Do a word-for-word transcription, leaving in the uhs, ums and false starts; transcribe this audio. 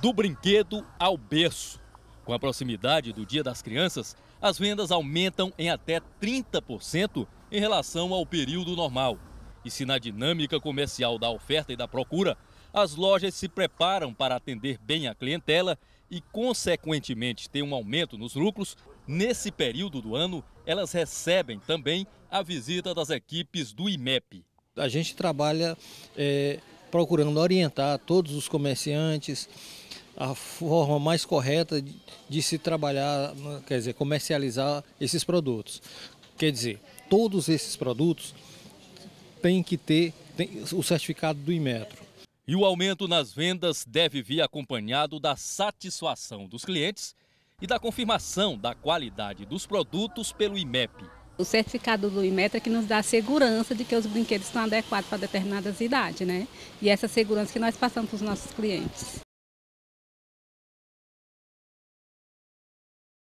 Do brinquedo ao berço. Com a proximidade do Dia das Crianças, as vendas aumentam em até trinta por cento em relação ao período normal. E se na dinâmica comercial da oferta e da procura, as lojas se preparam para atender bem a clientela e, consequentemente, ter um aumento nos lucros, nesse período do ano, elas recebem também a visita das equipes do I M E P. A gente trabalha é, procurando orientar todos os comerciantes a forma mais correta de, de se trabalhar, quer dizer, comercializar esses produtos. Quer dizer, todos esses produtos têm que ter tem, o certificado do Inmetro. E o aumento nas vendas deve vir acompanhado da satisfação dos clientes e da confirmação da qualidade dos produtos pelo I M E P. O certificado do Inmetro é que nos dá a segurança de que os brinquedos estão adequados para determinadas idades, né? E essa segurança que nós passamos para os nossos clientes.